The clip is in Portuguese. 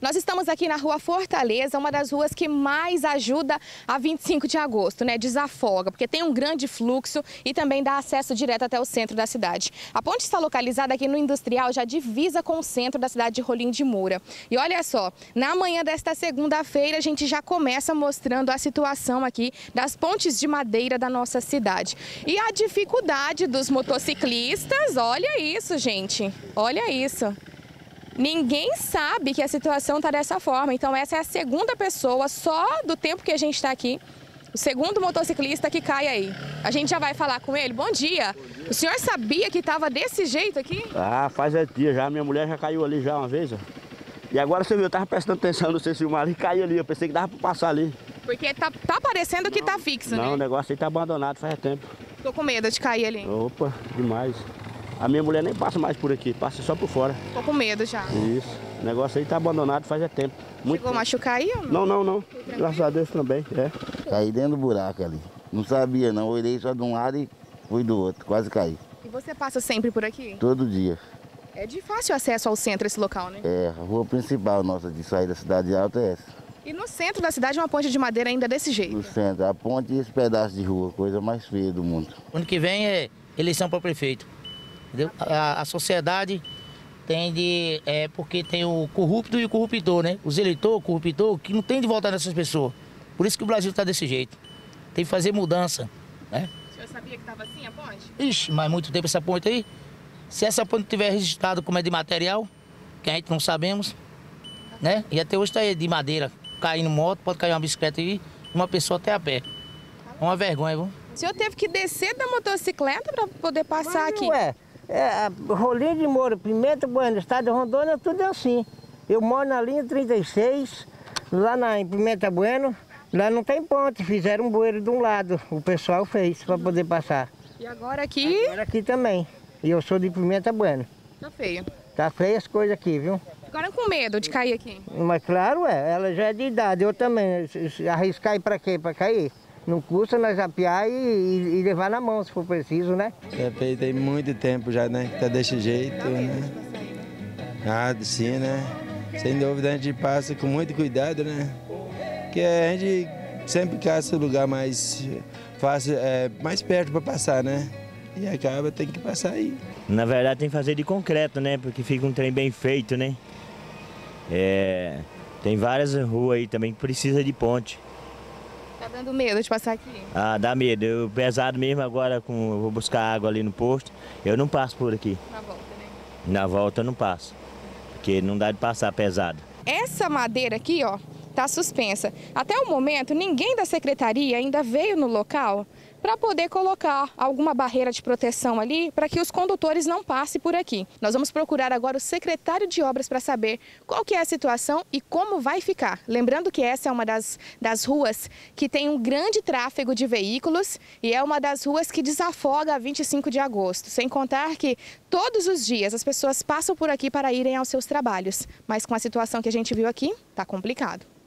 Nós estamos aqui na Rua Fortaleza, uma das ruas que mais ajuda a 25 de agosto, né? Desafoga, porque tem um grande fluxo e também dá acesso direto até o centro da cidade. A ponte está localizada aqui no Industrial, já divisa com o centro da cidade de Rolim de Moura. E olha só, na manhã desta segunda-feira a gente já começa mostrando a situação aqui das pontes de madeira da nossa cidade. E a dificuldade dos motociclistas, olha isso, gente, olha isso. Ninguém sabe que a situação está dessa forma, então essa é a segunda pessoa só do tempo que a gente está aqui, o segundo motociclista que cai aí. A gente já vai falar com ele. Bom dia. Bom dia. O senhor sabia que estava desse jeito aqui? Ah, faz dias já. Minha mulher já caiu ali já uma vez, ó. E agora você viu, eu estava prestando atenção no seu filmar ali, caiu ali, eu pensei que dava para passar ali. Porque tá parecendo não, que tá fixo, não, né? Não, o negócio aí tá abandonado faz tempo. Tô com medo de cair ali. Opa, demais. A minha mulher nem passa mais por aqui, passa só por fora. Tô com medo já. Isso. O negócio aí tá abandonado faz tempo. Muito chegou a machucar aí ou não? Não, não, não. Graças a Deus também, é. Caí dentro do buraco ali. Não sabia não, eu olhei só de um lado e fui do outro, quase caí. E você passa sempre por aqui? Todo dia. É de fácil acesso ao centro esse local, né? É, a rua principal nossa de sair da cidade alta é essa. E no centro da cidade uma ponte de madeira ainda desse jeito? No centro, a ponte e esse pedaço de rua, coisa mais feia do mundo. Ano que vem é eleição para prefeito. Entendeu? A sociedade tem de... porque tem o corrupto e o corruptor, né? Os eleitores, o corruptor, que não tem de voltar nessas pessoas. Por isso que o Brasil está desse jeito. Tem que fazer mudança, né? O senhor sabia que estava assim a ponte? Ixi, mas muito tempo essa ponte aí. Se essa ponte tiver registrado como é de material, que a gente não sabemos, né? E até hoje está aí de madeira. Caindo moto, pode cair uma bicicleta e uma pessoa até a pé. É uma vergonha, viu? O senhor teve que descer da motocicleta para poder passar aqui? É Rolim de Moura, Pimenta Bueno, estado de Rondônia, tudo é assim. Eu moro na linha 36, lá em Pimenta Bueno, lá não tem ponte, fizeram um bueiro de um lado, o pessoal fez para poder passar. E agora aqui? Agora aqui também, e eu sou de Pimenta Bueno. Tá feio. Tá feia as coisas aqui, viu? Agora com medo de cair aqui. Mas claro, ela já é de idade, eu também. Arriscar ir para quê? Para cair? Não custa nós apiar e levar na mão, se for preciso, né? É, tem muito tempo já, né? Tá desse jeito, né? Ah, sim, né? Sem dúvida, a gente passa com muito cuidado, né? Porque a gente sempre caça o lugar mais fácil, mais perto para passar, né? E acaba, tem que passar aí. Na verdade, tem que fazer de concreto, né? Porque fica um trem bem feito, né? É, tem várias ruas aí também que precisa de ponte. Tá dando medo de passar aqui? Ah, dá medo. Eu pesado mesmo agora, eu vou buscar água ali no posto, eu não passo por aqui. Na volta, né? Na volta eu não passo, porque não dá de passar pesado. Essa madeira aqui, ó, tá suspensa. Até o momento, ninguém da secretaria ainda veio no local para poder colocar alguma barreira de proteção ali, para que os condutores não passem por aqui. Nós vamos procurar agora o secretário de obras para saber qual que é a situação e como vai ficar. Lembrando que essa é uma das ruas que tem um grande tráfego de veículos e é uma das ruas que desafoga a 25 de agosto. Sem contar que todos os dias as pessoas passam por aqui para irem aos seus trabalhos. Mas com a situação que a gente viu aqui, tá complicado.